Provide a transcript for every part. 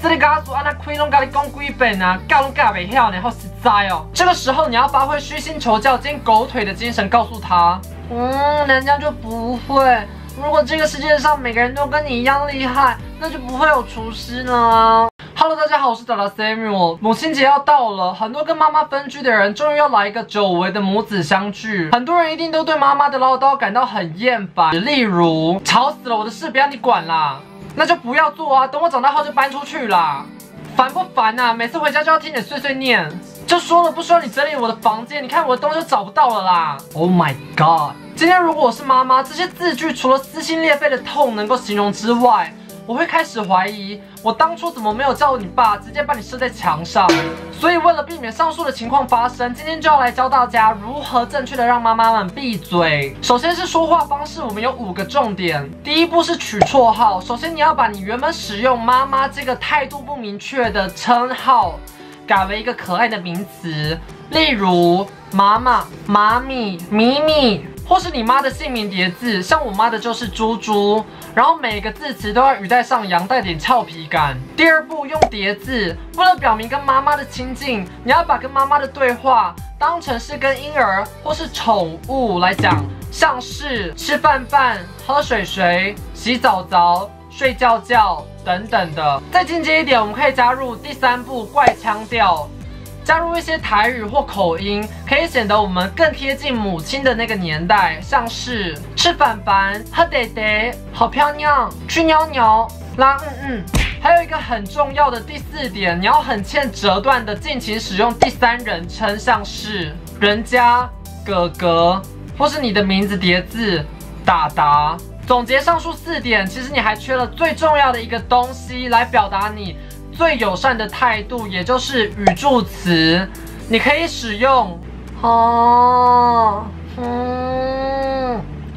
这里跟他说啊，那亏拢跟你讲几遍啊，教拢教袂晓呢，好实在哦。这个时候你要发挥虚心求教兼狗腿的精神，告诉他，人家就不会。如果这个世界上每个人都跟你一样厉害，那就不会有厨师呢。 Hello， 大家好，我是达达 Samuel。母亲节要到了，很多跟妈妈分居的人终于要来一个久违的母子相聚。很多人一定都对妈妈的唠叨感到很厌烦，例如吵死了，我的事不要你管啦，那就不要做啊，等我长大后就搬出去啦，烦不烦啊？每次回家就要听你碎碎念，就说了不说你整理我的房间，你看我的东西都找不到了啦。Oh my god！ 今天如果我是妈妈，这些字句除了撕心裂肺的痛能够形容之外， 我会开始怀疑，我当初怎么没有叫你爸直接把你射在墙上？所以为了避免上述的情况发生，今天就要来教大家如何正确的让妈妈们闭嘴。首先是说话方式，我们有5个重点。第一步是取绰号，首先你要把你原本使用“妈妈”这个态度不明确的称号，改为一个可爱的名词，例如妈妈、妈咪、咪咪。 或是你妈的姓名叠字，像我妈的就是猪猪，然后每个字词都要语带上扬，带点俏皮感。第二步用叠字，为了表明跟妈妈的亲近，你要把跟妈妈的对话当成是跟婴儿或是宠物来讲，像是吃饭饭、喝水水、洗澡澡、睡觉觉等等的。再进阶一点，我们可以加入第3步怪腔调。 加入一些台语或口音，可以显得我们更贴近母亲的那个年代，像是吃饭饭、喝爹爹、好漂亮、去尿尿、拉还有一个很重要的第4点，你要很欠折断的尽情使用第3人称，像是人家、哥哥，或是你的名字叠字达达。总结上述4点，其实你还缺了最重要的一个东西来表达你 最友善的态度，也就是语助词，你可以使用哦、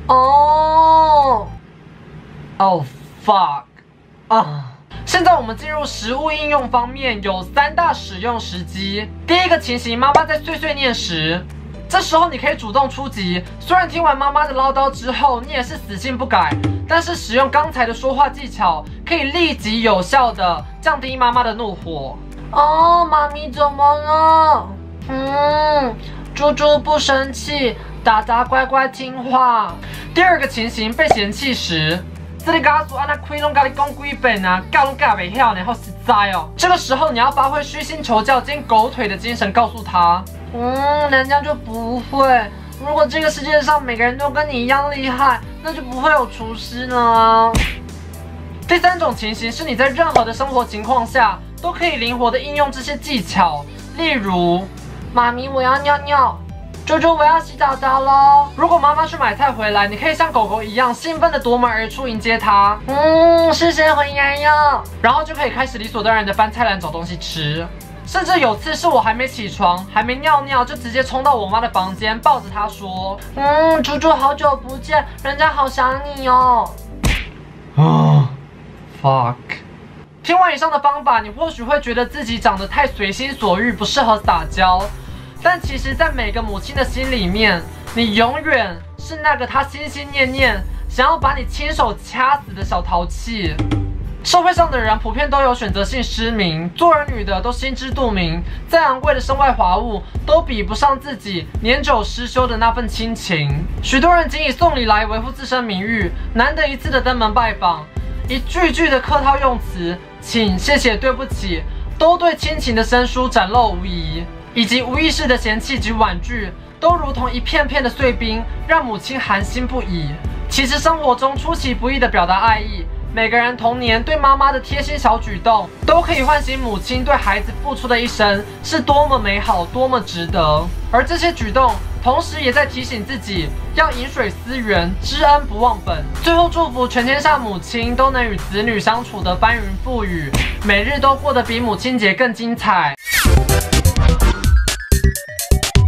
哦、oh fuck 啊！现在我们进入食物应用方面，有3大使用时机。第一个情形，妈妈在碎碎念时，这时候你可以主动出击。虽然听完妈妈的唠叨之后，你也是死性不改，但是使用刚才的说话技巧，可以立即有效的 降低妈妈的怒火。哦，妈咪怎么了？猪猪不生气，达达乖乖听话。第2个情形，被嫌弃时，这里跟他说啊，那亏拢跟你讲几遍啊，教拢教袂晓呢，好实在哦。这个时候你要发挥虚心求教兼狗腿的精神，告诉他，人家就不会。如果这个世界上每个人都跟你一样厉害，那就不会有厨师呢。 第3种情形是你在任何的生活情况下都可以灵活的应用这些技巧，例如，妈咪我要尿尿，猪猪我要洗澡澡喽。如果妈妈去买菜回来，你可以像狗狗一样兴奋的夺门而出迎接她，谢谢回来呀，然后就可以开始理所当然的翻菜篮找东西吃。甚至有次是我还没起床，还没尿尿，就直接冲到我妈的房间，抱着她说，猪猪好久不见，人家好想你哦。fuck。听完以上的方法，你或许会觉得自己长得太随心所欲，不适合撒娇。但其实，在每个母亲的心里面，你永远是那个她心心念念想要把你亲手掐死的小淘气。社会上的人普遍都有选择性失明，做儿女的都心知肚明，再昂贵的身外华物都比不上自己年久失修的那份亲情。许多人仅以送礼来维护自身名誉，难得一次的登门拜访， 一句句的客套用词，请、谢谢、对不起，都对亲情的生疏展露无遗，以及无意识的嫌弃及婉拒，都如同一片片的碎冰，让母亲寒心不已。其实生活中出其不意的表达爱意，每个人童年对妈妈的贴心小举动，都可以唤醒母亲对孩子付出的一生是多么美好、多么值得。而这些举动， 同时也在提醒自己要饮水思源，知恩不忘本。最后祝福全天下母亲都能与子女相处得翻云覆雨，每日都过得比母亲节更精彩。